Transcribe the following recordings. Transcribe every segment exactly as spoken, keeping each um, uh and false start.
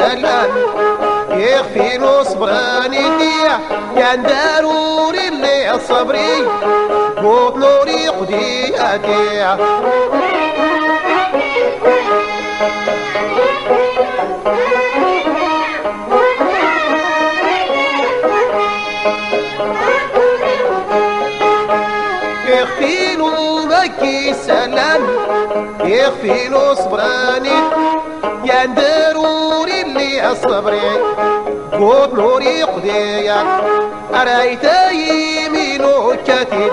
السلام يغفر صبراني ديا كان ضروري اللي صبري قوت نوري قدياتي يغفيلو بكي السلام يغفيلو صبراني يا ضروري اللي صبري قوت نوري قديا أرأيت يمينو كتيب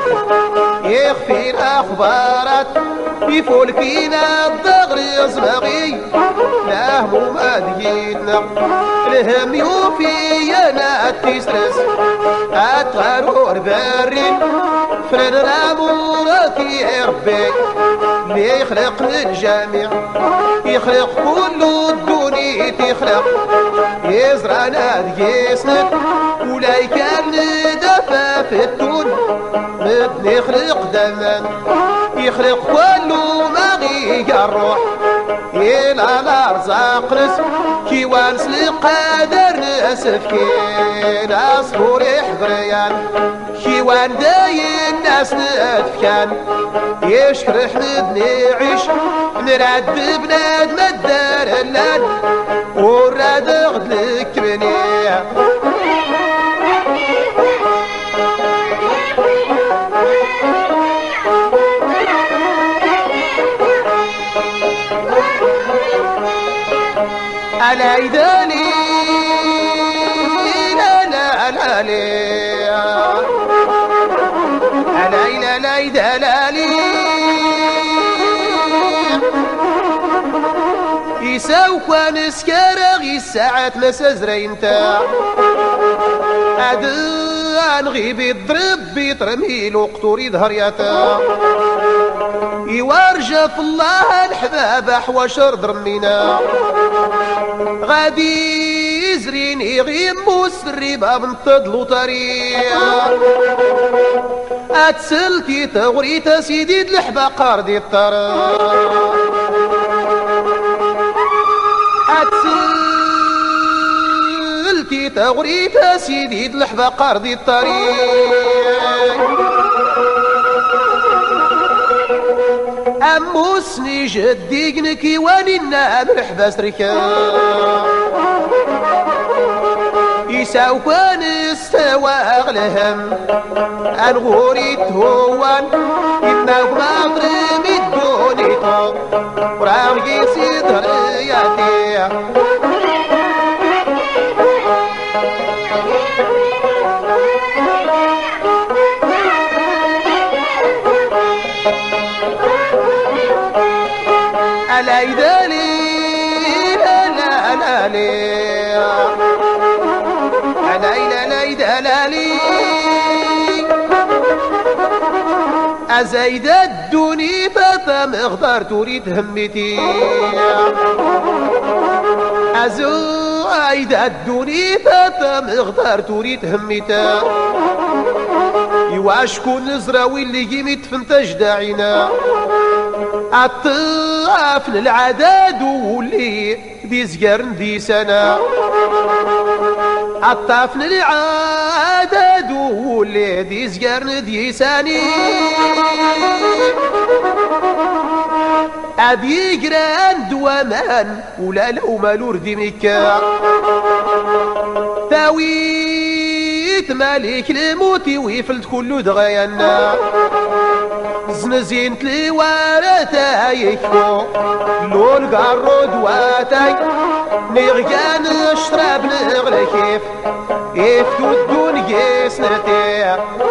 يغفير أخبارات يفول فينا الضغر يصبغي لا هموم أدينا الهم يوفينا التسرس التغرور بري فرنا مورك يا ربي اللي يخلق الجميع يخلق كل الدنيا تخلق يزرعنا ديسنك ولا يكان دفا في الدون مثل يخلق دمان يخلق كل ما غير الروح يلا الارزاق رزق كي وانس لقادر ناسف كين اصبر يحضريان كي وان داي الناس نتفكان يشكر حمد نعيش نرد بناد مدار اللاد وراد غد الكبنيه أنا يداني لا لا لا لا لا دلالي يسوق نسكر غي الساعات مسا زرين تاع أدان غي بيضرب بيترميل وقتور يظهر يا تاع يورجف الله الحباب حواشر درمينا غادي يزريني غير مسري ما بنطد لوطارية اتسلكي تغريتا سيدي الحبا قاردي الطرا اتسلكي تغريتا سيدي الحبا قاردي الطريق أموسني جدي قنكي واني النام الحباس ركاب يساوكان استواغ لهم أنغوري تهوان إنه ماضرم الدوني طاق وراغي صدر ياتي ألا يدالي لا لا لا لا لي أزايد الدنيا فم أخبار تريد همتي أزايد الدنيا فم أخبار تريد همتا يواشكون زراوي اللي قيمت فنتج داعينا الطاف للعداد واللي دي زقرن دي سنة الطاف للعداد واللي دي زقرن دي سنة أبي جران دوامان ولا لأمالور دي مكة تاويت مالك لموتي ويفلت كله دغيانا زنزين تلي ورتا يكفو لون قارو دواتي نغيان اشرب نغلى كيف افتو الدنيا سنتي